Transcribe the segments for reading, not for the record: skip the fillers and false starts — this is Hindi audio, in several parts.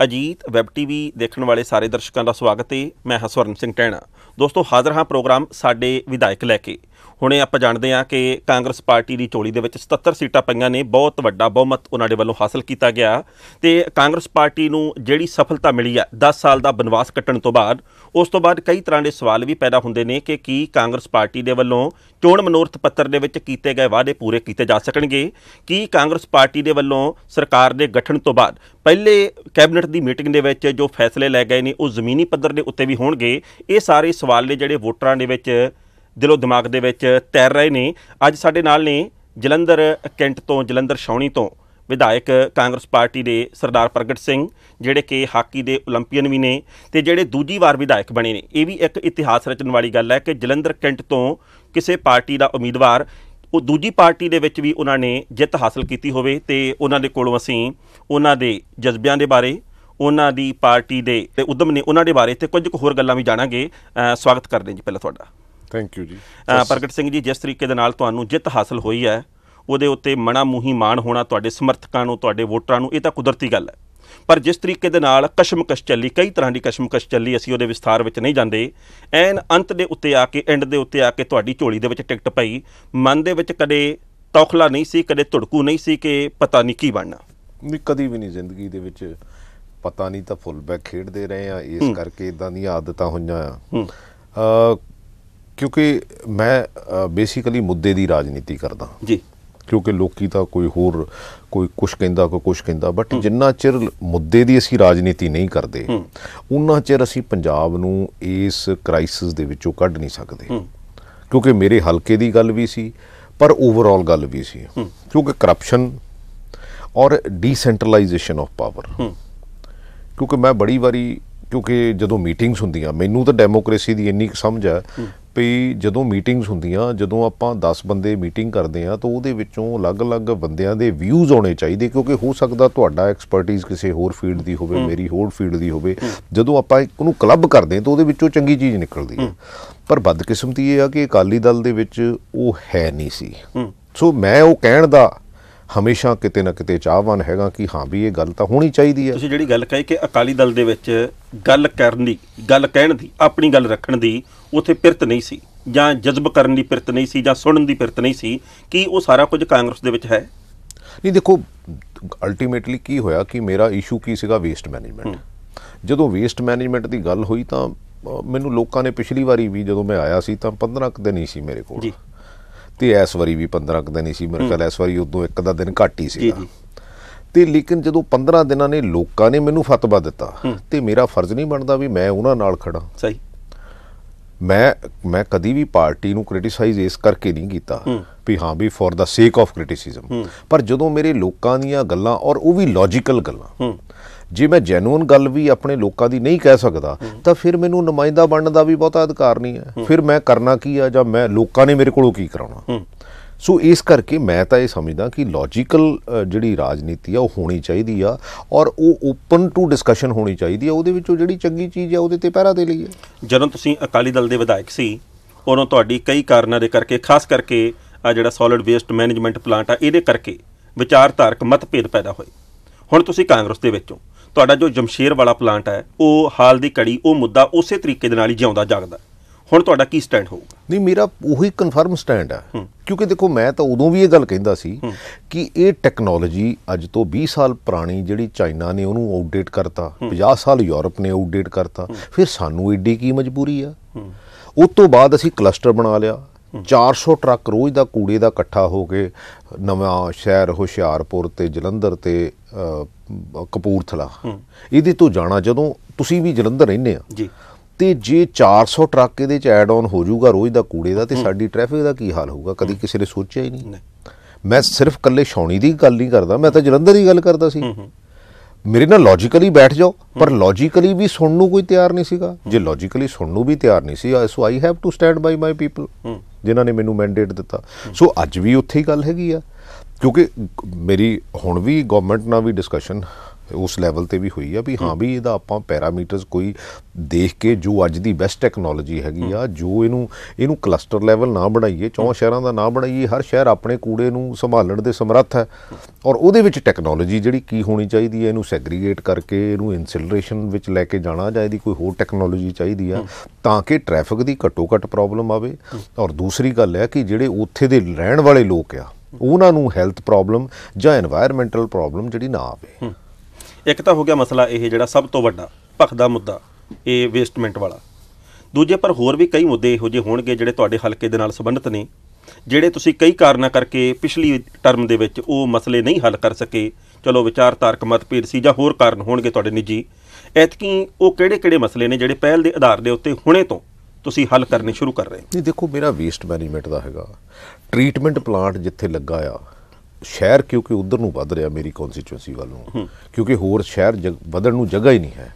अजीत वैब टीवी देखने वाले सारे दर्शकों का स्वागत है। मैं हाँ सवरन सिंह टैणा। दोस्तों हाज़र हाँ प्रोग्राम साडे विधायक लैके हुणे आप जानते हैं कि कांग्रेस पार्टी की झोली के 77 सीटां पईआं ने, बहुत वड्डा बहुमत उन्होंने वालों हासिल किया गया। तो कांग्रेस पार्टी को जिहड़ी सफलता मिली है 10 साल का बनवास कट्टण तो बाद, उस तो बाद कई तरह के सवाल भी पैदा होंदे ने कि कांग्रेस पार्टी के वलों चोण मनोरथ पत्र दे विच कीते गए वादे पूरे किए जा सकणगे, कि कांग्रेस पार्टी के वलों सरकार के गठन तो बाद पहले कैबिनेट की मीटिंग दे विच जो फैसले लै गए ने उह जमीनी पद्धर दे उत्ते भी होणगे। ये सारे सवाल ने जिहड़े वोटरां दे विच दिलो दिमाग दे विच तैर रहे ने। अज साडे नाल ने जलंधर कैंट तो, जलंधर छावनी तो विधायक कांग्रेस पार्टी के सरदार प्रगट सिंह, जिहड़े कि हाकी के ओलंपीयन भी ने ते जिहड़े दूजी वार विधायक बने ने। ये भी एक इतिहास रचन वाली गल है कि जलंधर कैंट तो किसी पार्टी का उम्मीदवार वो दूजी पार्टी दे विच भी उन्होंने जित हासिल की होवे। ते उन्होंने कोलों असीं उन्हों के जज्बियां दे बारे, उन्हों की पार्टी के उद्यम ने उन्होंने बारे तो कुछ होर गल्लां भी जाणांगे। स्वागत करते हैं जी पहला तुहाडा। थैंक यू जी प्रगट सिंह जी। जिस तरीके दे नाल तुहानूं जित हासिल हुई है उहदे उत्ते मना मूही माण होना तुहाडे समर्थकां नूं, तुहाडे वोटरां नूं, ये तां कुदरती गल है। पर जिस तरीके दे नाल कशमकश चली, कई तरह की कशमकश चली, असीं उहदे विस्तार विच नहीं जांदे। एन अंत दे उत्ते आके, एंड दे उत्ते आके तुहाडी झोली दे विच टिकट पई, मन दे विच कदे तौखला नहीं सी, कदे धुड़कू नहीं सी कि पता नहीं की बनना? नहीं, कदी भी नहीं जिंदगी दे विच पता नहीं तां फुल बैक खेडदे रहे आ, इस करके इदां दी आदतां होईयां आ। क्योंकि मैं बेसिकली मुद्दे की राजनीति करदा जी, क्योंकि लोकी तां कोई होर कोई कुछ कहता, कोई कुछ कहता, बट जिन्ना चिर मुद्दे की असी राजनीति नहीं करते उन्ना चिर असी पंजाब नूं इस क्राइसिस दे विचों कढ नहीं सकते। क्योंकि मेरे हलके की गल भी सी, पर ओवरऑल गल भी सी, क्योंकि करप्शन और डिसेंट्रलाइजेशन ऑफ पावर। क्योंकि मैं बड़ी बारी, क्योंकि जदों मीटिंग्स हुंदियां, मैनूं तां डेमोक्रेसी की इन्नी समझ है ਵੀ ਜਦੋਂ ਮੀਟਿੰਗਸ ਹੁੰਦੀਆਂ, ਜਦੋਂ ਆਪਾਂ 10 ਬੰਦੇ ਮੀਟਿੰਗ ਕਰਦੇ ਆ ਤਾਂ ਉਹਦੇ ਵਿੱਚੋਂ ਅਲੱਗ-ਅਲੱਗ ਬੰਦਿਆਂ ਦੇ ਵਿਊਜ਼ ਆਉਣੇ ਚਾਹੀਦੇ, ਕਿਉਂਕਿ ਹੋ ਸਕਦਾ ਤੁਹਾਡਾ ਐਕਸਪਰਟਿਜ਼ ਕਿਸੇ ਹੋਰ ਫੀਲਡ ਦੀ ਹੋਵੇ, ਮੇਰੀ ਹੋਰ ਫੀਲਡ ਦੀ ਹੋਵੇ। ਜਦੋਂ ਆਪਾਂ ਇੱਕ ਨੂੰ ਕਲੱਬ ਕਰਦੇ ਤਾਂ ਉਹਦੇ ਵਿੱਚੋਂ ਚੰਗੀ ਚੀਜ਼ ਨਿਕਲਦੀ ਹੈ। ਪਰ ਬਦਕਿਸਮਤੀ ਇਹ ਆ ਕਿ ਅਕਾਲੀ ਦਲ ਦੇ ਵਿੱਚ ਉਹ ਹੈ ਨਹੀਂ ਸੀ। ਸੋ ਮੈਂ ਉਹ ਕਹਿਣ ਦਾ ਹਮੇਸ਼ਾ ਕਿਤੇ ਨਾ ਕਿਤੇ ਚਾਹਵਾਨ ਹੈਗਾ ਕਿ ਹਾਂ ਵੀ ਇਹ ਗੱਲ ਤਾਂ ਹੋਣੀ ਚਾਹੀਦੀ ਹੈ। ਤੁਸੀਂ ਜਿਹੜੀ ਗੱਲ ਕਹੀ ਕਿ ਅਕਾਲੀ ਦਲ ਦੇ ਵਿੱਚ ਗੱਲ ਕਰਨ ਦੀ, ਗੱਲ ਕਹਿਣ ਦੀ, ਆਪਣੀ ਗੱਲ ਰੱਖਣ ਦੀ ਉੱਥੇ ਪਿਰਤ ਨਹੀਂ ਸੀ, ਜਾਂ ਜਜ਼ਬ ਕਰਨ ਦੀ ਪਿਰਤ ਨਹੀਂ ਸੀ, ਜਾਂ ਸੁਣਨ ਦੀ ਪਿਰਤ ਨਹੀਂ ਸੀ, ਕਿ ਉਹ ਸਾਰਾ ਕੁਝ ਕਾਂਗਰਸ ਦੇ ਵਿੱਚ ਹੈ? ਨਹੀਂ, ਦੇਖੋ ਅਲਟੀਮੇਟਲੀ ਕੀ ਹੋਇਆ ਕਿ ਮੇਰਾ ਇਸ਼ੂ ਕੀ ਸੀਗਾ, ਵੇਸਟ ਮੈਨੇਜਮੈਂਟ। ਜਦੋਂ ਵੇਸਟ ਮੈਨੇਜਮੈਂਟ ਦੀ ਗੱਲ ਹੋਈ ਤਾਂ ਮੈਨੂੰ ਲੋਕਾਂ ਨੇ ਪਿਛਲੀ ਵਾਰੀ ਵੀ ਜਦੋਂ ਮੈਂ ਆਇਆ ਸੀ ਤਾਂ 15 ਦਿਨ ਹੀ ਸੀ ਮੇਰੇ ਕੋਲ, ਤੇ ਇਸ ਵਾਰੀ ਵੀ 15 ਦਿਨ ਹੀ ਸੀ ਮੇਰੇ ਕੋਲ। ਇਸ ਵਾਰੀ ਉਦੋਂ ਇੱਕ ਦਾ ਦਿਨ ਘੱਟ ਹੀ ਸੀਗਾ। ਤੇ ਲੇਕਿਨ ਜਦੋਂ 15 ਦਿਨਾਂ ਨੇ ਲੋਕਾਂ ਨੇ ਮੈਨੂੰ ਫਤਵਾ ਦਿੱਤਾ, ਤੇ ਮੇਰਾ ਫਰਜ਼ ਨਹੀਂ ਬਣਦਾ ਵੀ ਮੈਂ ਉਹਨਾਂ ਨਾਲ ਖੜਾ। ਸਹੀ, ਮੈਂ ਕਦੀ ਵੀ ਪਾਰਟੀ ਨੂੰ ਕ੍ਰਿਟਿਸਾਈਜ਼ ਇਸ ਕਰਕੇ ਨਹੀਂ ਕੀਤਾ ਵੀ ਹਾਂ ਵੀ ਫॉर ਦਾ ਸੇਕ ਆਫ ਕ੍ਰਿਟਿਸਿਜ਼ਮ, ਪਰ ਜਦੋਂ ਮੇਰੇ ਲੋਕਾਂ ਦੀਆਂ ਗੱਲਾਂ, ਔਰ ਉਹ ਵੀ ਲੌਜੀਕਲ ਗੱਲਾਂ, ਜੇ ਮੈਂ ਜੈਨੂਨ ਗੱਲ ਵੀ ਆਪਣੇ ਲੋਕਾਂ ਦੀ ਨਹੀਂ ਕਹਿ ਸਕਦਾ ਤਾਂ ਫਿਰ ਮੈਨੂੰ ਨੁਮਾਇੰਦਾ ਬਣਨ ਦਾ ਵੀ ਬਹੁਤਾ ਅਧਿਕਾਰ ਨਹੀਂ ਹੈ। ਫਿਰ ਮੈਂ ਕਰਨਾ ਕੀ ਆ, ਜਾਂ ਮੈਂ ਲੋਕਾਂ ਨੇ ਮੇਰੇ ਕੋਲੋਂ ਕੀ ਕਰਾਉਣਾ? ਸੋ ਇਸ ਕਰਕੇ ਮੈਂ ਤਾਂ ਇਹ ਸਮਝਦਾ ਕਿ ਲੌਜੀਕਲ ਜਿਹੜੀ ਰਾਜਨੀਤੀ ਆ ਉਹ ਹੋਣੀ ਚਾਹੀਦੀ ਆ, ਔਰ ਉਹ ਓਪਨ ਟੂ ਡਿਸਕਸ਼ਨ ਹੋਣੀ ਚਾਹੀਦੀ ਆ। ਉਹਦੇ ਵਿੱਚੋਂ ਜਿਹੜੀ ਚੰਗੀ ਚੀਜ਼ ਆ ਉਹਦੇ ਤੇ ਪਹਿਰਾ ਦੇ ਲਈਏ। ਜਦੋਂ ਤੁਸੀਂ ਅਕਾਲੀ ਦਲ ਦੇ ਵਿਧਾਇਕ ਸੀ ਉਦੋਂ ਤੁਹਾਡੀ ਕਈ ਕਾਰਨਾਂ ਦੇ ਕਰਕੇ, ਖਾਸ ਕਰਕੇ ਆ ਜਿਹੜਾ ਸੋਲਿਡ ਵੇਸਟ ਮੈਨੇਜਮੈਂਟ ਪਲਾਂਟ ਆ ਇਹਦੇ ਕਰਕੇ ਵਿਚਾਰਧਾਰਕ ਮਤਭੇਦ ਪੈਦਾ ਹੋਏ। ਹੁਣ ਤੁਸੀਂ ਕਾਂਗਰਸ ਦੇ ਵਿੱਚੋਂ ਤੁਹਾਡਾ ਜੋ ਜਮਸ਼ੇਰ ਵਾਲਾ ਪਲਾਂਟ ਹੈ ਉਹ ਹਾਲ ਦੀ ਘੜੀ ਉਹ ਮੁੱਦਾ ਉਸੇ ਤਰੀਕੇ ਦੇ ਨਾਲ ਹੀ ਜਿਉਂਦਾ ਜਾਗਦਾ। ਹੁਣ ਤੁਹਾਡਾ ਕੀ ਸਟੈਂਡ ਹੋਊਗਾ? ਨਹੀਂ, ਮੇਰਾ ਉਹੀ ਕਨਫਰਮ ਸਟੈਂਡ ਹੈ, ਕਿਉਂਕਿ ਦੇਖੋ ਮੈਂ ਤਾਂ ਉਦੋਂ ਵੀ ਇਹ ਗੱਲ ਕਹਿੰਦਾ ਸੀ ਕਿ ਇਹ ਟੈਕਨੋਲੋਜੀ ਅੱਜ ਤੋਂ 20 ਸਾਲ ਪੁਰਾਣੀ, ਜਿਹੜੀ ਚਾਈਨਾ ਨੇ ਉਹਨੂੰ ਆਊਟਡੇਟ ਕਰਤਾ, 50 ਸਾਲ ਯੂਰਪ ਨੇ ਆਊਟਡੇਟ ਕਰਤਾ, ਫਿਰ ਸਾਨੂੰ ਏਡੀ ਕੀ ਮਜਬੂਰੀ ਆ? ਉਸ ਤੋਂ ਬਾਅਦ ਅਸੀਂ ਕਲਸਟਰ ਬਣਾ ਲਿਆ, 400 ਟਰੱਕ ਰੋਜ਼ ਦਾ ਕੂੜੇ ਦਾ ਇਕੱਠਾ ਹੋ ਕੇ ਨਵਾਂ ਸ਼ਹਿਰ, ਹੁਸ਼ਿਆਰਪੁਰ ਤੇ ਜਲੰਧਰ ਤੇ ਕਪੂਰਥਲਾ ਇਹਦੇ ਤੋਂ ਜਾਣਾ। ਜਦੋਂ ਤੁਸੀਂ ਵੀ ਜਲੰਧਰ ਰਹਿੰਦੇ ਆ ਜੀ, ਤੇ ਜੇ 400 ਟਰੱਕ ਇਹਦੇ ਚ ਐਡ ਆਨ ਹੋ ਜਾਊਗਾ ਰੋਜ਼ ਦਾ ਕੂੜੇ ਦਾ, ਤੇ ਸਾਡੀ ਟ੍ਰੈਫਿਕ ਦਾ ਕੀ ਹਾਲ ਹੋਊਗਾ? ਕਦੀ ਕਿਸੇ ਨੇ ਸੋਚਿਆ ਹੀ ਨਹੀਂ। ਮੈਂ ਸਿਰਫ ਕੱਲੇ ਛਾਉਣੀ ਦੀ ਗੱਲ ਨਹੀਂ ਕਰਦਾ, ਮੈਂ ਤਾਂ ਜਲੰਧਰ ਦੀ ਗੱਲ ਕਰਦਾ ਸੀ। ਮੇਰੇ ਨਾਲ ਲੌਜੀਕਲੀ ਬੈਠ ਜਾਓ, ਪਰ ਲੌਜੀਕਲੀ ਵੀ ਸੁਣਨ ਨੂੰ ਕੋਈ ਤਿਆਰ ਨਹੀਂ ਸੀਗਾ। ਜੇ ਲੌਜੀਕਲੀ ਸੁਣਨ ਨੂੰ ਵੀ ਤਿਆਰ ਨਹੀਂ ਸੀ, so I have to stand by my people ਜਿਨ੍ਹਾਂ ਨੇ ਮੈਨੂੰ ਮੈਂਡੇਟ ਦਿੱਤਾ। ਸੋ ਅੱਜ ਵੀ ਉੱਥੇ ਹੀ ਗੱਲ ਹੈਗੀ ਆ, ਕਿਉਂਕਿ ਮੇਰੀ ਹੁਣ ਵੀ ਗਵਰਨਮੈਂਟ ਨਾਲ ਵੀ ਡਿਸਕਸ਼ਨ उस लैवल पर भी हुई है भी हाँ भी यदा आप पैरामीटर्स कोई देख के जो अज की बैस्ट टैक्नोलॉजी हैगी आ जो इनू कलस्टर लैवल ना बनाइए 4 शहरों का ना बनाइए हर शहर अपने कूड़े नूं संभालण दे समर्थ है और उहदे विच टैक्नोलॉजी जिहड़ी की होनी चाहिए इनू सैग्रीगेट करके इनू इंसिलरेशन विच लैके जाना चाहिए कोई होर टैक्नोलॉजी चाहिए आ तां कि ट्रैफिक की घट्टो घट्ट प्रॉब्लम आवे और दूसरी गल है कि जिहड़े उत्थे दे रहण वाले लोग आ उहनां नूं हैल्थ प्रॉब्लम जां एनवायरमेंटल प्रॉब्लम जिहड़ी ना आवे। एक तो हो गया मसला यह जिहड़ा सब तो वड्डा भखदा मुद्दा ये वेस्टमेंट वाला, दूजे पर होर भी कई मुद्दे इहो जिहे होणगे जिहड़े तुहाडे हलके दे नाल संबंधित ने जिहड़े तुसीं कई कारणा करके पिछली टर्म दे विच ओ मसले नहीं हल कर सके, चलो विचार तारक मतभेद सी जां होर कारण होणगे तुहाडे निजी, ऐतकी वो किहड़े-किहड़े मसले ने जिहड़े पहल दे आधार दे उत्ते हुणे तो तुसीं हल करने शुरू कर रहे हो? नहीं देखो मेरा वेस्ट मैनेजमेंट दा हैगा ट्रीटमेंट प्लांट जिथे लगा आ शहर क्योंकि उधर नूं वध रिहा मेरी कॉन्स्टिट्यूएंसी वालों क्योंकि होर शहर वधण नूं जगह ही नहीं है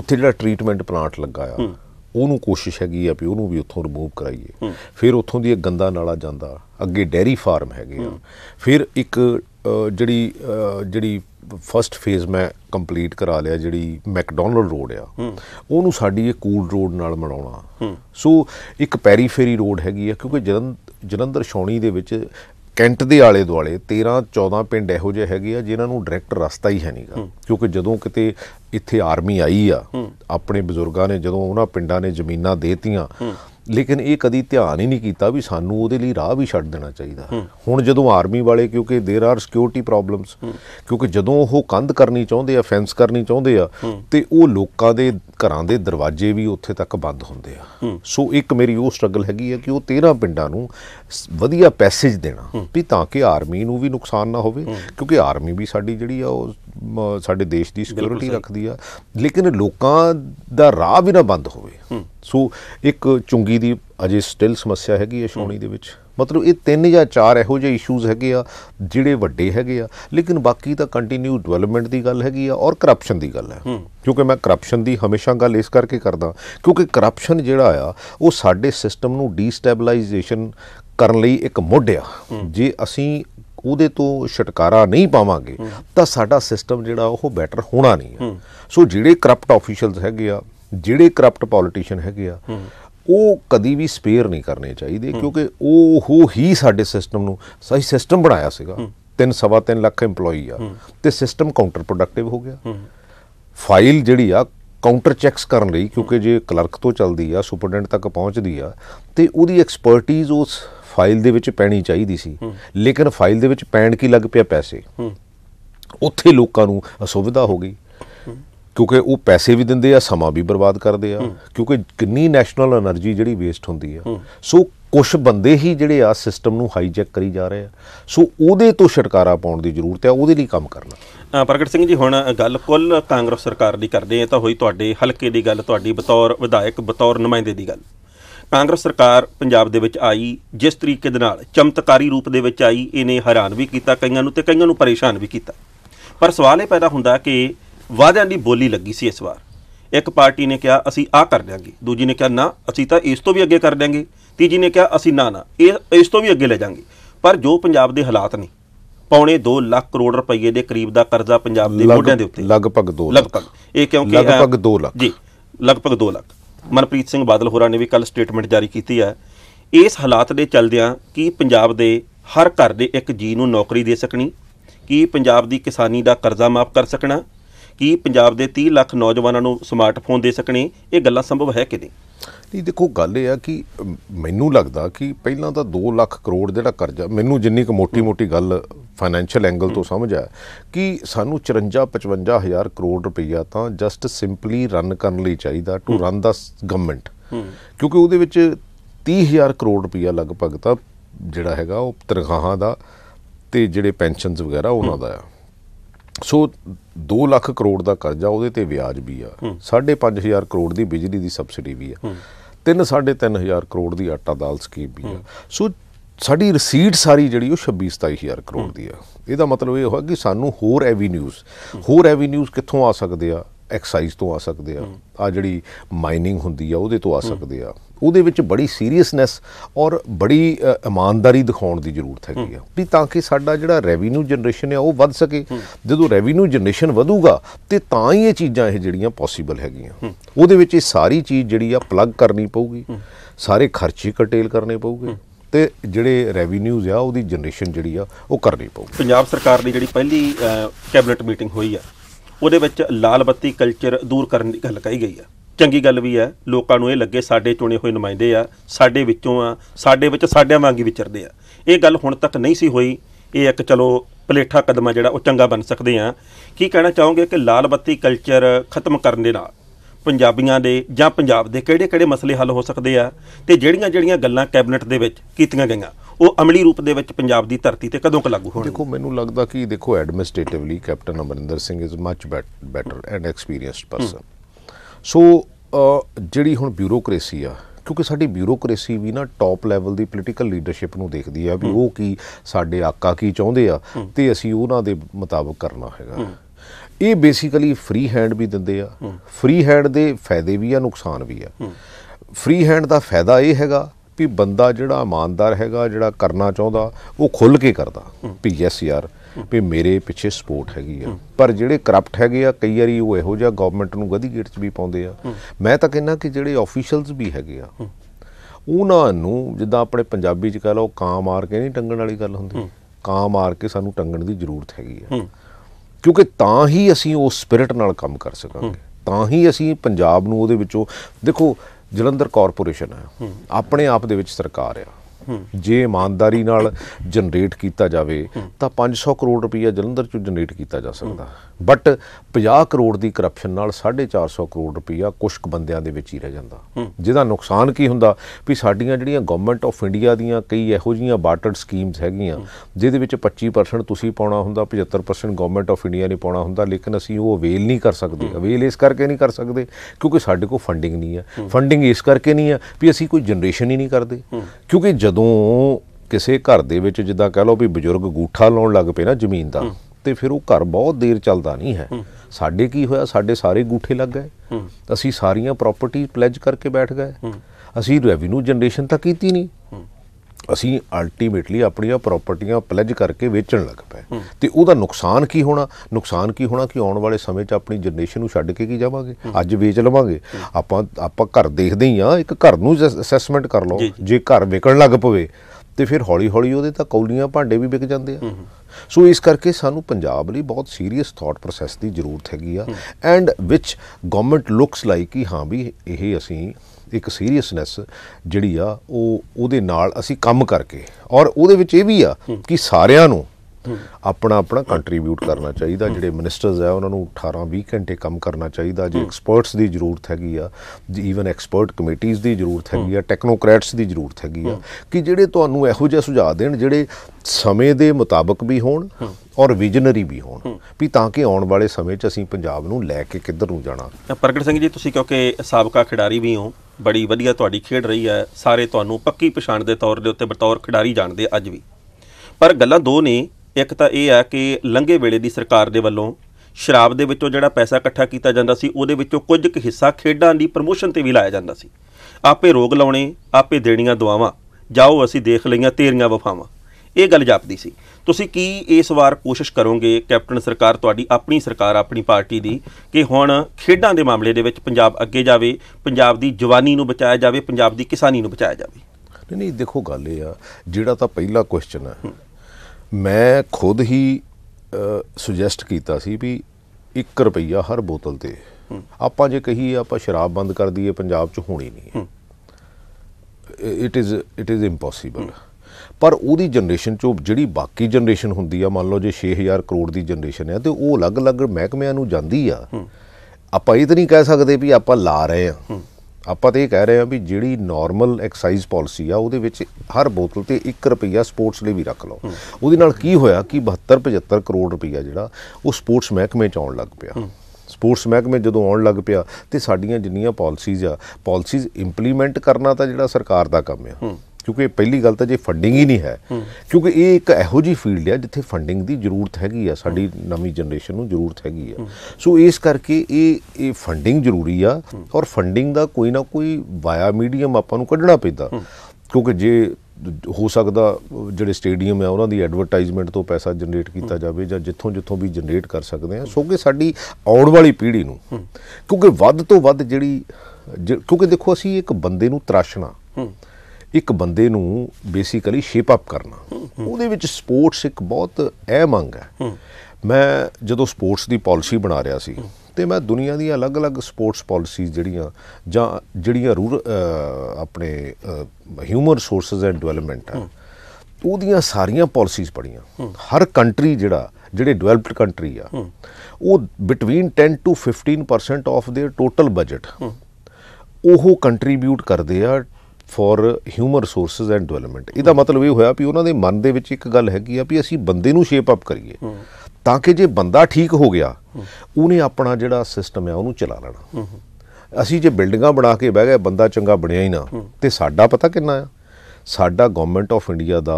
उत्थे जिहड़ा ट्रीटमेंट प्लांट लगा आ ਉਹਨੂੰ कोशिश हैगी आ भी ਉਹਨੂੰ भी ਉੱਥੋਂ रिमूव कराइए फिर ਉੱਥੋਂ ਦੀ गंदा नाला ਜਾਂਦਾ ਅੱਗੇ ਡੈਰੀ फार्म ਹੈਗੇ ਆ फिर एक ਜਿਹੜੀ फर्स्ट फेज़ मैं कंप्लीट करा लिया जी मैकडोनल्ड रोड आ ਉਹਨੂੰ ਸਾਡੀ ਇਹ ਕੂਲ रोड ਨਾਲ ਮਿਲਾਉਣਾ सो एक ਪੈਰੀਫੇਰੀ रोड हैगी ਆ क्योंकि ਜਲੰਧਰ ਛਾਉਣੀ ਦੇ ਵਿੱਚ कैंट के आले दुआले 13-14 पिंड इहो जिहे हैगे आ जिन्हों डायरैक्ट रस्ता ही है नहीं क्योंकि जदों किते इत्थे आर्मी आई आ अपने बजुर्गों ने जदों उन्हां पिंडां ने जमीनां देतियां लेकिन ये कभी ध्यान ही नहीं किया भी सानू उहदे लई राह भी छड्ड देना चाहिए। हुण जदों आर्मी वाले क्योंकि देर आर सिक्योरिटी प्रॉब्लम्स क्योंकि जदों वो कंध करनी चाहुंदे आ फैंस करनी चाहुंदे आ ते वो लोकां दे घरां दे दरवाजे भी उत्थे तक बंद हुंदे आ सो एक मेरी वो स्ट्रगल हैगी है कि वो 13 पिंडां नूं वधिया पैसेज देना भी ताकि आर्मी नूं भी नुकसान ना होवे क्योंकि आर्मी भी साडी जिहड़ी आ वो साडे देश दी सिक्योरिटी रखदी आ लेकिन लोकां दा राह भी ना बंद होवे सो एक चुंगी दी अजे स्टिल समस्या हैगी है छाउणी दे विच मतलब ये 3 या 4 इहो जिहे इशूज हैगे आ जिहड़े वड्डे हैगे आ लेकिन बाकी तां कंटीन्यू डिवेलपमेंट की गल हैगी आ और करप्शन की गल है क्योंकि मैं करप्शन की हमेशा गल इस करके करदा क्योंकि करप्शन जिहड़ा आ वो साडे सिस्टम नूं डीस्टेबलाइजेशन करन लई एक मुढ आ जे असीं ਉਹਦੇ ਤੋਂ ਛਟਕਾਰਾ नहीं ਪਾਵਾਂਗੇ ਤਾਂ ਸਾਡਾ ਸਿਸਟਮ ਜਿਹੜਾ ਉਹ ਬੈਟਰ ਹੋਣਾ ਨਹੀਂ ਹੈ। ਸੋ ਜਿਹੜੇ ਕਰਪਟ ਆਫੀਸ਼ਲਸ ਹੈਗੇ ਆ ਜਿਹੜੇ ਕਰਪਟ ਪੋਲੀਟੀਸ਼ੀਅਨ ਹੈਗੇ ਆ ਉਹ ਕਦੀ ਵੀ ਸਪੇਅਰ ਨਹੀਂ ਕਰਨੇ ਚਾਹੀਦੇ ਕਿਉਂਕਿ ਉਹ ਹੀ ਸਾਡੇ ਸਿਸਟਮ ਨੂੰ ਸਹੀ ਸਿਸਟਮ ਬਣਾਇਆ ਸੀਗਾ 3-3.25 ਲੱਖ EMPLOYEE ਆ ਤੇ ਸਿਸਟਮ ਕਾਊਂਟਰ ਪ੍ਰੋਡਕਟਿਵ ਹੋ ਗਿਆ। ਫਾਈਲ ਜਿਹੜੀ ਆ ਕਾਊਂਟਰ ਚੈਕਸ ਕਰਨ ਲਈ ਕਿਉਂਕਿ ਜੇ ਕਲਰਕ ਤੋਂ ਚੱਲਦੀ ਆ ਸੁਪਰਡੈਂਟ ਤੱਕ ਪਹੁੰਚਦੀ ਆ ਤੇ ਉਹਦੀ ਐਕਸਪਰਟਿਜ਼ ਉਸ फाइल दे विच पैनी चाहिदी सी लेकिन फाइल दे विच पैण की लग पिया पैसे उत्थे लोकां नूं असुविधा हो गई क्योंकि वो पैसे भी दिंदे आ समा भी बर्बाद करदे आ क्योंकि कितनी नैशनल एनर्जी जिहड़ी वेस्ट हुंदी आ सो कुछ बंदे ही जिहड़े आ सिस्टम नूं हाईजैक करी जा रहे आ सो उहदे तो छुटकारा पाउण दी ਜ਼ਰੂਰਤ है उहदे लई काम करना। प्रगट सिंह जी हुण गल कुल कांग्रेस सरकार दी करदे आ तां होई तुहाडे हलके दी गल तुहाडी बतौर विधायक बतौर नुमाइंदे दी गल ਕਾਂਗਰਸ सरकार पंजाब दे विच आई जिस तरीके दे नाल चमत्कारी रूप दे विच आई इहने हैरान भी कीता कईयां नूं ते कईयां नूं परेशान भी कीता पर सवाल यह पैदा हुंदा कि वादियां दी बोली लगी सी इस वार। एक पार्टी ने कहा असीं आ कर देंगे, दूजी ने कहा ना असीं तां इस तो भी अगे कर देंगे, तीजी ने कहा असीं ना ना इस तो भी अगे ले जांगे। पर जो पंजाब दे हालात ने 2.5 ਲੱਖ ਕਰੋੜ रुपए दे करीब दा कर्जा पंजाब दे मोढिਆਂ दे उत्ते लगभग 2 ਲੱਖ मनप्रीत सिंह बादल होरां ने भी कल स्टेटमेंट जारी की है इस हालात के चलदियां कि पंजाब दे हर घर दे एक जी नूं नौकरी दे सकनी, कि पंजाब दी किसानी दा कर्जा माफ कर सकना, कि पंजाब दे 30 लाख नौजवानों नूं स्मार्टफोन दे सकने, ये गल्लां संभव है कि नहीं? देखो गल ये आ कि मैनूं लगदा कि पहलां तां 2 ਲੱਖ ਕਰੋड़ जिहड़ा कर्जा मैनूं जिन्नी क मोटी मोटी गल फाइनैंशियल एंगल तो समझ आ कि सानू 54-55 हज़ार ਕਰੋੜ रुपया तो जस्ट सिंपली रन करने लिए चाहिए टू रन द गवर्नमेंट क्योंकि उहदे विच 30 हज़ार ਕਰੋੜ रुपया लगभग तो जिहड़ा हैगा उह तनखाहां दा ते जिहड़े पेनशनस वगैरह उहनां दा आ। सो 2 ਲੱਖ ਕਰੋੜ का कर्जा उहदे ते ब्याज भी आ 5.5 हज़ार करोड़ की बिजली की सबसिडी भी आ 3-3.5 हज़ार करोड़ की आटा दाल स्कीम भी आ। सो साड़ी रसीट सारी जी 26-27 हज़ार करोड़ की है। यदा मतलब ये हो कि सानू होर एवीन्यूज़ कितों आ सकते हैं एक्साइज तो आ सकते आ जी, माइनिंग होंगी आ तो आ सकते आ। वो बड़ी सीरीयसनैस और बड़ी ईमानदारी दिखाने की जरूरत हैगी आ भी तां कि साडा जिहड़ा रेवन्यू जनरेशन है वो वध सके। जो रेवन्यू जनरेशन वधूगा तो तां ही ये चीज़ां ये जिहड़ियां पॉसीबल हैगियां। उहदे विच ये सारी चीज़ जिहड़ी आ प्लग करनी पऊगी, सारे खर्चे कटेल करने पऊगे तो जिहड़े रेवन्यूज़ आ उहदी जनरेशन जिहड़ी आ वो करनी पऊगी। पंजाब सरकार दी जिहड़ी पहली कैबिनेट मीटिंग हुई आ उहदे विच लाल बत्ती कल्चर दूर करने दी गल कही गई आ। चंगी गल भी है, लोगों को यह लगे साडे चुने हुए नुमाइंदे आ, साडे विचों आ, साडे विच साडियां वांगी विचरदे आ। ये गल हुण तक नहीं सी होई, ये एक चलो पलेठा कदम जिहड़ा वो चंगा बन सकदे आ। की कहना चाहोगे कि लाल बत्ती कल्चर खत्म करन दे नाल पंजाबियां दे जां पंजाब दे किहड़े-किहड़े मसले हल हो सकदे आ ते जिहड़ियां-जिहड़ियां गल्लां कैबिनेट दे विच कीतीआं गईआं वो अमली रूप दे विच पंजाब दी धरती ते कदों क लागू होणगे? देखो मैनूं लगदा कि देखो administratively captain Amarinder Singh is much better and experienced person. So जिहड़ी हुण ब्यूरोक्रेसी आ, क्योंकि साडी ब्यूरोक्रेसी भी ना टॉप लैवल की पोलिटिकल लीडरशिप नूं देखदी आ भी वो की साडे आका की चाहुंदे आ ते असीं उहनां दे मुताबक करना हैगा। ये बेसिकली फ्री हैंड भी दिंदे आ, फ्री हैंड दे फायदे भी आ, नुकसान भी आ। फ्री हैंड का फायदा ये हैगा भी बंदा जिहड़ा ईमानदार हैगा, जिहड़ा करना चाहुंदा वो खुल के करदा भी यस यार भी मेरे पिछे सपोर्ट हैगी आ। पर जिहड़े करप्ट हैगे आ कई वारी वो इहो जिहा गवर्नमेंट नूं गधी गेट 'ਚ भी पाउंदे आ। मैं तां कहना कि जिहड़े ऑफिशियल्स भी हैगे आ उहनां नूं जिद्दां अपने पंजाबी 'ਚ कह लओ ਕਾਂ मार के नहीं टंगण वाली गल हुंदी। ਕਾਂ मार के सानूं टंगण दी जरूरत हैगी आ क्योंकि तां ही असीं उस स्पिरिट नाल काम कर सकांगे, तां ही असीं पंजाब नूं ओहदे विचों देखो ਜਲੰਧਰ कॉरपोरेशन है अपने आप दे विच सरकार आ। जे ईमानदारी जनरेट किया जाए तो 500 करोड़ रुपया जलंधर चो जनरेट किया जा सकता, बट 50 करोड़ की करप्शन 450 करोड़ रुपया कुछ बंदियां दे विच ही रह जाता, जिहदा नुकसान की हुंदा भी साडियां जिहड़ियां गवर्नमेंट ऑफ इंडिया दीयां कई इहो जिहीयां बार्टर्ड स्कीम्स हैगियां जिहदे विच 25% तुसीं पाउणा हुंदा, 75% गवर्नमेंट ऑफ इंडिया ने पाउणा हुंदा, लेकिन असीं ओह अवेल नहीं कर सकदे। अवेल इस करके नहीं कर सकदे क्योंकि साडे कोल फंडिंग नहीं है, फंडिंग इस करके नहीं है भी असीं कोई जनरेशन ही नहीं करदे। क्योंकि ਜਦੋਂ ਕਿਸੇ ਘਰ ਦੇ ਵਿੱਚ ਜਿੱਦਾਂ कह लो भी ਬਜ਼ੁਰਗ ਗੂਠਾ ਲਾਉਣ ਲੱਗ ਪਏ ना ਜ਼ਮੀਨ ਦਾ ਤੇ ਫਿਰ ਉਹ ਘਰ ਬਹੁਤ ਦੇਰ ਚੱਲਦਾ नहीं है। ਸਾਡੇ ਕੀ ਹੋਇਆ, ਸਾਡੇ ਸਾਰੇ ਗੂਠੇ ਲੱਗ ਗਏ, ਅਸੀਂ ਸਾਰੀਆਂ ਪ੍ਰੋਪਰਟੀ ਪਲੈਜ ਕਰਕੇ ਬੈਠ ਗਏ, ਅਸੀਂ ਰੈਵਨਿਊ ਜਨਰੇਸ਼ਨ ਤਾਂ ਕੀਤੀ ਨਹੀਂ, ਅਸੀਂ ਅਲਟੀਮੇਟਲੀ ਆਪਣੀਆਂ ਪ੍ਰੋਪਰਟੀਆਂ ਪਲੈਜ ਕਰਕੇ ਵੇਚਣ ਲੱਗ ਪਏ ਤੇ ਉਹਦਾ ਨੁਕਸਾਨ ਕੀ ਹੋਣਾ? ਨੁਕਸਾਨ ਕੀ ਹੋਣਾ ਕਿ ਆਉਣ ਵਾਲੇ ਸਮੇਂ 'ਚ ਆਪਣੀ ਜਨਰੇਸ਼ਨ ਨੂੰ ਛੱਡ ਕੇ ਕੀ ਜਾਵਾਂਗੇ? ਅੱਜ ਵੇਚ ਲਵਾਂਗੇ। ਆਪਾਂ ਘਰ ਦੇਖਦੇ ਹੀ ਆ, ਇੱਕ ਘਰ ਨੂੰ ਅਸੈਸਮੈਂਟ ਕਰ ਲਓ, ਜੇ ਘਰ ਵਿਕਣ ਲੱਗ ਪਵੇ ਤੇ ਫਿਰ ਹੌਲੀ ਹੌਲੀ ਉਹਦੇ ਤਾਂ ਕੌਲੀਆਂ ਭਾਂਡੇ ਵੀ ਵਿਕ ਜਾਂਦੇ ਆ। ਸੋ ਇਸ ਕਰਕੇ ਸਾਨੂੰ ਪੰਜਾਬ ਲਈ ਬਹੁਤ ਸੀਰੀਅਸ ਥਾਟ ਪ੍ਰੋਸੈਸ ਦੀ ਜ਼ਰੂਰਤ ਹੈਗੀ ਆ ਐਂਡ ਵਿਚ ਗਵਰਨਮੈਂਟ ਲੁਕਸ ਲਾਈਕ ਕਿ ਹਾਂ ਵੀ ਇਹ ਅਸੀਂ एक सीरीयसनैस जिहड़ी आ उहदे नाल असी कम करके और उहदे विच इह वी आ कि सारिआं नूं अपना अपना कंट्रीब्यूट करना चाहिए। जिहड़े मिनिस्टर्स है उन्होंने 18-20 घंटे काम करना चाहिए, जो एक्सपर्ट्स की जरूरत हैगी, ईवन एक्सपर्ट कमेटीज़ की जरूरत हैगी, टैक्नोक्रैट्स की जरूरत हैगी कि जिहड़े तुहानूं इहो जिहा सुझाव देण जिहड़े समय के मुताबक भी होण और विजनरी भी होण भी ताकि आने वाले समय च असीं पंजाब नूं लै के किधर नूं जाणा। प्रगट सिंह जी तुसीं क्योंकि साबका खिडारी भी हो, बड़ी वधिया तुहाडी खेड रही है, सारे तुहानूं पक्की पछाण दे तौर दे उत्ते बतौर खिडारी जाणदे अज भी। पर गल्लां दो ने, एक तो यह है कि लंघे वेले की सरकार के वलों शराब के विचों जिहड़ा पैसा इकट्ठा किया जाता सी उहदे विचों कुछ क हिस्सा खेडां की प्रमोशन पर भी लाया जाता सी। आपे रोग लाने, आपे देणियां दवावां, जाओ असी देख लईआं तेरियां वफावां, ये गल जापदी सी। तुसीं की इस वार कोशिश करोगे कैप्टन सरकार तुहाडी अपनी सरकार अपनी पार्टी की कि हुण खेडां के मामले दे विच पंजाब अगे जावे, पंजाब की जवानी नूं बचाया जावे, पंजाब की किसानी नूं बचाया जावे? नहीं देखो गल इह आ जिहड़ा तां पहला क्वेश्चन है मैं खुद ही सुजैसट किया सी भी 1 रुपया हर बोतल ते आपां जे कही आपां शराब बंद कर दीए पंजाब च होणी नहीं, इट इज़ इम्पॉसिबल। पर उहदी जनरेशन चो जिहड़ी बाकी जनरेशन हुंदी आ, मान लो जे 6000 करोड़ की जनरेशन है तो वो अलग अलग महकमिਆਂ नूं जांदी आ। आपां इह तां नहीं कह सकदे भी आपां ला रहे आ, आपां तां इह कह रहे आ भी जिहड़ी नॉर्मल एक्साइज पॉलिसी आ उहदे विच हर बोतल ते 1 रुपया स्पोर्ट्स लई भी रख लओ। उहदे नाल की होया कि 72-75 करोड़ रुपया जिहड़ा वो स्पोर्ट्स महकमे च आउण लग पिया। स्पोर्ट्स महकमे जदों आउण लग पिया तो साडीआं जिन्नियां पॉलिसीज़ आ, पॉलिसीज़ इंप्लीमेंट करना तां जिहड़ा सरकार दा काम आ क्योंकि पहली गल तो जो फंडिंग ही नहीं है, क्योंकि ये एक इहो जी फील्ड है जिथे फंडिंग की जरूरत हैगी आ, साडी नवी जनरेशन नूं जरूरत हैगी आ। सो इस करके ये फंडिंग जरूरी आ और फंडिंग का कोई ना कोई वाया मीडियम आपां नूं कढना पैंदा, क्योंकि जे हो सकता जोड़े स्टेडियम है उन्होंने एडवरटाइजमेंट तो पैसा जनरेट किया जाए या जितों जितों भी जनरेट कर सकते हैं, सो कि साड़ी आने वाली पीढ़ी नूं, क्योंकि वध तो वध जिहड़ी क्योंकि देखो असी एक बंदे नूं तराशना, एक बंदे नूं बेसिकली शेप अप करना, उहदे विच स्पोर्ट्स एक बहुत अहम अंग है। मैं जदों स्पोर्ट्स दी पॉलिसी बना रहा सी तो मैं दुनिया दी अलग अलग स्पोर्ट्स पॉलिसीज़ जड़ियाँ रूरल अपने ह्यूमन रिसोर्सेज एंड डिवेलपमेंट है वो सारियाँ पॉलिसीज़ पढ़िया। हर कंट्री जिहड़ी डिवेलप्ड कंट्री आ वो between 10 to 15% of their total budget वो कंट्रीब्यूट करते हैं for human resources and development. इसका मतलब ये होया भी उन्हों के मन दे विच एक गल हैगी आ भी असीं बंदे नूं शेप अप करिए ताकि जे बंदा ठीक हो गया उन्हें अपना जिहड़ा सिस्टम है उन्होंने चला लेना। असी जे बिल्डिंगा बना के बह गए बंदा चंगा बनया ही ना तो साडा पता कितना है। साडा गवर्नमेंट ऑफ इंडिया का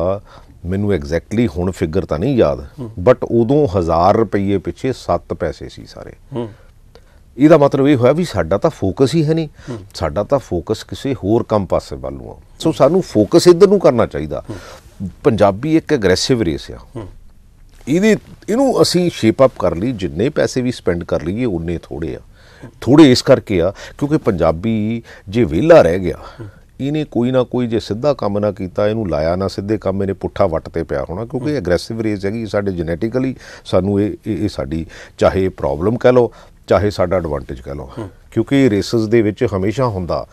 मैनू एग्जैक्टली हुण फिगर तो नहीं याद बट उदों 1000 रुपये पिछे 7 पैसे सी सारे। इहदा मतलब ये होया भी साडा तां फोकस ही है नहीं, साडा तां फोकस किसी होर कम पासे वालों। सो सानू फोकस इधर नूं करना चाहिए। पंजाबी एक एग्रैसिव रेस आ, इनू असी शेप अप कर ली जिन्ने पैसे भी स्पेंड कर लीए उन्ने थोड़े आ, थोड़े इस करके आ क्योंकि पंजाबी जे वेला रह गया इन्हें कोई ना कोई जे सीधा काम ना किया इनू लाया ना सीधे काम इन्हें पुट्ठा वटते पिया होना, क्योंकि एग्रैसिव रेस हैगी साडे जेनेटिकली सानू ये साडी चाहे प्रॉब्लम कह लो चाहे साडा एडवांटेज कह लो, क्योंकि रेसिस दे विच हमेशा हुंदा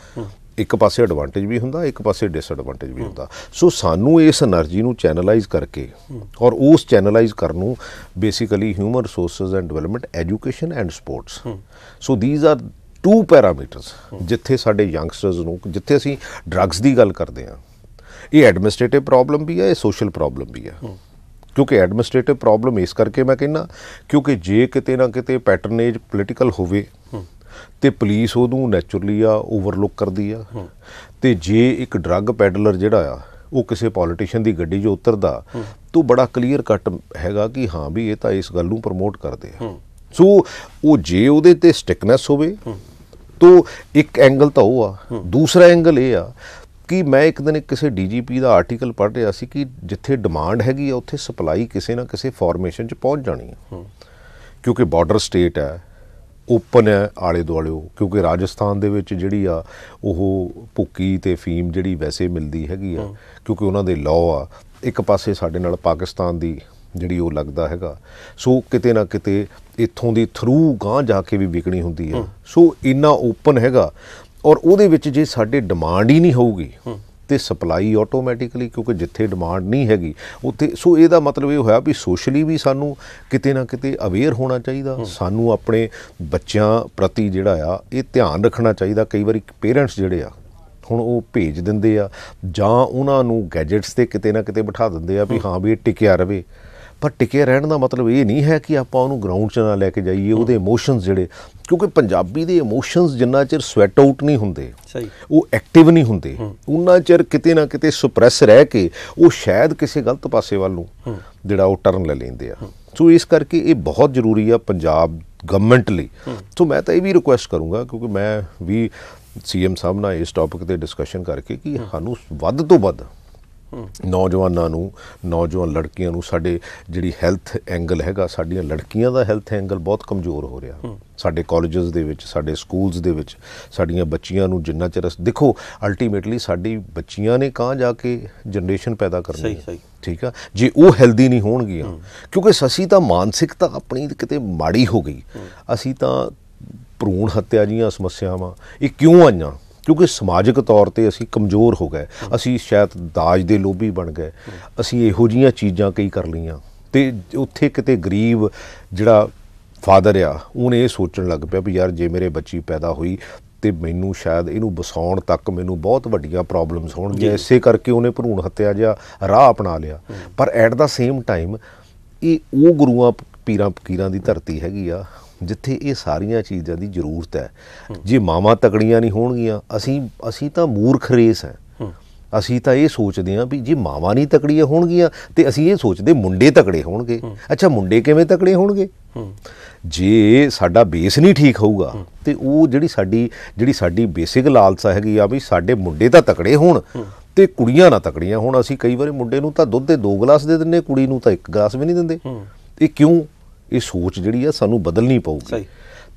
एक पासे एडवांटेज भी होंदा एक पासे डिसएडवांटेज भी होंदा। सो सानू इस एनर्जी नू चैनलाइज करके और उस चैनलाइज करनू basically human resources and development, education and sports, so these are 2 parameters जिथे साडे यंगस्टर्स नू, जिथे असी ड्रग्स की गल करते हैं ये एडमिनिस्ट्रेटिव प्रॉब्लम भी है ये सोशल प्रॉब्लम भी है। क्योंकि एडमिनिस्ट्रेटिव प्रॉब्लम इस करके मैं कहना क्योंकि जे किते ना किते पैटर्नेज पोलिटिकल होवे तो पुलिस उदू नैचुरली आ ओवरलुक करती आ, तो जे एक ड्रग पैडलर जिहड़ा आ वो किसी पॉलिटिशियन की गड्डी जो उतरदा तो बड़ा क्लीयर कट हैगा कि हाँ भी ये तो इस गल नूं प्रमोट करते हैं। सो वो जे उहदे ते स्टिकनेस होवे तो एक एंगल तो वो आ, दूसरा एंगल ये आ कि मैं एक दिन किसी DGP का आर्टिकल पढ़ रहा सी कि जिथे डिमांड हैगी उत्थे सप्लाई किसी ना किसी फॉर्मेशन पहुँच जानी है क्योंकि बॉर्डर स्टेट है ओपन है आले दुआले, क्योंकि राजस्थान दे विच जिहड़ी आ वो भुक्की ते फीम जिहड़ी वैसे मिलती हैगी आ क्योंकि उन्हां दे लॉ आ एक पासे साडे नाल पाकिस्तान दी जिहड़ी वो लगदा हैगा। सो किते ना किते इत्थों दी थ्रू गांह जाके भी विकणी हुंदी है। सो इन्ना ओपन हैगा और उहदे विच जे साडे डिमांड ही नहीं होऊगी तो सप्लाई ऑटोमैटिकली क्योंकि जिथे डिमांड नहीं हैगी उत्थे। सो इहदा मतलब ये होया भी सोशली भी सानू किते ना किते अवेयर होना चाहिए, सानू अपने बच्चों प्रति जिहड़ा आ ये ध्यान रखना चाहिए। कई बार पेरेंट्स जिहड़े आ हुण वो भेज दिंदे आ जां उहनां नूं गैजेट्स ते किते ना किते बिठा दिंदे आ भी हाँ भी टिकिया रहे, पर टिके रहने का मतलब ये नहीं है कि आप उन्होंने ग्राउंड च ना लैके जाइए वो इमोशनस जोड़े, क्योंकि पंजाबी के इमोशनस जिन्ना चिर स्वैट आउट नहीं होंगे वो एक्टिव नहीं होंगे उन्ना चिर किते ना किते सुप्रैस रह के वो शायद किसी गलत पासे वालों जो टर्न ले लेंगे। सो इस करके ये बहुत जरूरी है पंजाब गवर्नमेंट लिए। सो मैं तो ये भी रिक्वेस्ट करूँगा क्योंकि मैं भी CM साहब ने इस टॉपिक पर डिस्कशन करके कि सानू वध तो वध नौजवानों नू नौजवान लड़कियां नू साडे जिहड़ी हैल्थ एंगल हैगा साडियां लड़कियां दा हैल्थ एंगल बहुत कमज़ोर हो रहा साडे कॉलेजेस दे विच साडे स्कूल्स दे विच साडियां बच्चियां नू जिन्ना चिर देखो अल्टीमेटली साडी बच्चियां ने कहाँ जाके जनरेशन पैदा करनी है, ठीक है जे वो हैल्दी नहीं होणगियां क्योंकि असी तां मानसिकता अपनी किते माड़ी हो गई। असी तां भ्रूण हत्या जिहियां समस्यावां ये क्यों आईयां क्योंकि समाजिक तौर पर असी कमज़ोर हो गए, असी शायद दाज दे लोभी बन गए, असी इहो जिहियां चीज़ां कई कर लईयां ते उत्थे किते गरीब जिहड़ा फादर आ उहने ये सोचण लग पिया भी यार जे मेरे बच्ची पैदा हुई तो मैनू शायद इहनूं बसाउण तक मैनूं बहुत वड्डियां प्रॉब्लम्स होणगीयां, इसे करके उहने भ्रूण हत्या जिहा राह अपना लिया। पर एट द सेम टाइम ये वो गुरुआं पीरां फकीरां दी धरती हैगी आ जिथे ये सारिया चीज़ों की जरूरत है। जे मावां तकड़ियां नहीं होणगीयां असी तो मूर्ख रेस है ਅਸੀਂ ਤਾਂ ਇਹ ਸੋਚਦੇ ਹਾਂ ਵੀ ਜੇ ਮਾਵਾਂ ਨਹੀਂ ਤਕੜੀਆਂ ਹੋਣਗੀਆਂ ਤੇ ਅਸੀਂ ਇਹ ਸੋਚਦੇ ਮੁੰਡੇ ਤਕੜੇ ਹੋਣਗੇ। ਅੱਛਾ ਮੁੰਡੇ ਕਿਵੇਂ ਤਕੜੇ ਹੋਣਗੇ? ਜੇ ਸਾਡਾ ਬੇਸ ਨਹੀਂ ਠੀਕ ਹੋਊਗਾ ਤੇ ਉਹ ਜਿਹੜੀ ਸਾਡੀ ਬੇਸਿਕ ਲਾਲਸਾ ਹੈਗੀ ਆ ਵੀ ਸਾਡੇ ਮੁੰਡੇ ਤਾਂ ਤਕੜੇ ਹੋਣ ਤੇ ਕੁੜੀਆਂ ਨਾ ਤਕੜੀਆਂ ਹੋਣ। ਅਸੀਂ ਕਈ ਵਾਰੀ ਮੁੰਡੇ ਨੂੰ ਤਾਂ ਦੁੱਧ ਦੇ 2 ਗਲਾਸ ਦੇ ਦਿੰਦੇ, ਕੁੜੀ ਨੂੰ ਤਾਂ 1 ਗਲਾਸ ਵੀ ਨਹੀਂ ਦਿੰਦੇ। ਇਹ ਕਿਉਂ? ਇਹ ਸੋਚ ਜਿਹੜੀ ਆ ਸਾਨੂੰ ਬਦਲਣੀ ਪਊਗੀ,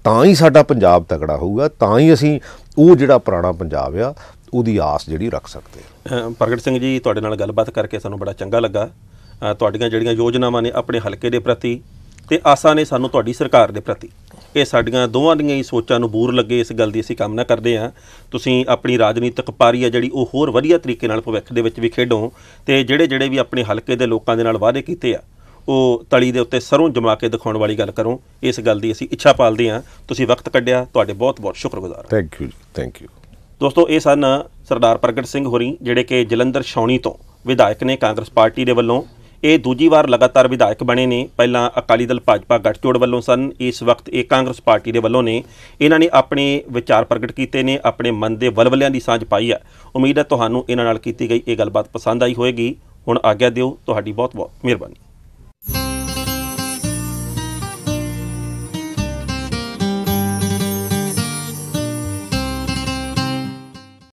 ਤਾਂ ਹੀ ਸਾਡਾ ਪੰਜਾਬ ਤਕੜਾ ਹੋਊਗਾ, ਤਾਂ ਹੀ ਅਸੀਂ ਉਹ ਜਿਹੜਾ ਪੁਰਾਣਾ ਪੰਜਾਬ ਆ ਉਹਦੀ ਆਸ ਜਿਹੜੀ ਰੱਖ ਸਕਦੇ। ਪ੍ਰਗਟ ਸਿੰਘ ਜੀ, ਤੁਹਾਡੇ ਨਾਲ ਗੱਲਬਾਤ ਕਰਕੇ ਸਾਨੂੰ ਬੜਾ ਚੰਗਾ ਲੱਗਾ। ਤੁਹਾਡੀਆਂ ਜਿਹੜੀਆਂ ਯੋਜਨਾਵਾਂ ਨੇ ਆਪਣੇ ਹਲਕੇ ਦੇ ਪ੍ਰਤੀ ਤੇ ਆਸਾਂ ਨੇ ਸਾਨੂੰ ਤੁਹਾਡੀ ਸਰਕਾਰ ਦੇ ਪ੍ਰਤੀ, ਇਹ ਸਾਡੀਆਂ ਦੋਵਾਂ ਦੀਆਂ ਹੀ ਸੋਚਾਂ ਨੂੰ ਬੂਰ ਲੱਗੇ, ਇਸ ਗੱਲ ਦੀ ਅਸੀਂ ਕਾਮਨਾ ਕਰਦੇ ਹਾਂ। ਤੁਸੀਂ ਆਪਣੀ ਰਾਜਨੀਤਿਕ ਪਾਰੀ ਆ ਜਿਹੜੀ ਉਹ ਹੋਰ ਵਧੀਆ ਤਰੀਕੇ ਨਾਲ ਭਵਿੱਖ ਦੇ ਵਿੱਚ ਵੀ ਖੇਡੋ ਤੇ ਜਿਹੜੇ ਵੀ ਆਪਣੇ ਹਲਕੇ ਦੇ ਲੋਕਾਂ ਦੇ ਨਾਲ ਵਾਅਦੇ ਕੀਤੇ ਆ ਉਹ ਤਲੀ ਦੇ ਉੱਤੇ ਸਰੋਂ ਜਮਾ ਕੇ ਦਿਖਾਉਣ ਵਾਲੀ ਗੱਲ ਕਰੋ, ਇਸ ਗੱਲ ਦੀ ਅਸੀਂ ਇੱਛਾ ਪਾਲਦੇ ਹਾਂ। ਤੁਸੀਂ ਵਕਤ ਕੱਢਿਆ, ਤੁਹਾਡੇ ਬਹੁਤ-ਬਹੁਤ ਸ਼ੁਕਰਗੁਜ਼ਾਰ। ਥੈਂਕ ਯੂ ਜੀ, ਥੈਂਕ ਯੂ। ਦੋਸਤੋ, ਇਹ ਸਨ ਸਰਦਾਰ ਪ੍ਰਗਟ ਸਿੰਘ ਹੋਰੀ ਜਿਹੜੇ ਕਿ ਜਲੰਧਰ ਛਾਉਣੀ ਤੋਂ ਵਿਧਾਇਕ ਨੇ ਕਾਂਗਰਸ ਪਾਰਟੀ ਦੇ ਵੱਲੋਂ। ਇਹ ਦੂਜੀ ਵਾਰ ਲਗਾਤਾਰ ਵਿਧਾਇਕ ਬਣੇ ਨੇ, ਪਹਿਲਾਂ ਅਕਾਲੀ ਦਲ ਭਾਜਪਾ ਗੱਠਜੋੜ ਵੱਲੋਂ ਸਨ, ਇਸ ਵਕਤ ਇਹ ਕਾਂਗਰਸ ਪਾਰਟੀ ਦੇ ਵੱਲੋਂ ਨੇ। ਇਹਨਾਂ ਨੇ ਆਪਣੇ ਵਿਚਾਰ ਪ੍ਰਗਟ ਕੀਤੇ ਨੇ, ਆਪਣੇ ਮਨ ਦੇ ਵਲਵਲਿਆਂ ਦੀ ਸਾਂਝ ਪਾਈ ਹੈ। ਉਮੀਦ ਹੈ ਤੁਹਾਨੂੰ ਇਹਨਾਂ ਨਾਲ ਕੀਤੀ ਗਈ ਇਹ ਗੱਲਬਾਤ ਪਸੰਦ ਆਈ ਹੋਵੇਗੀ। ਹੁਣ ਆਗਿਆ ਦਿਓ, ਤੁਹਾਡੀ ਬਹੁਤ-ਬਹੁਤ ਮਿਹਰਬਾਨੀ।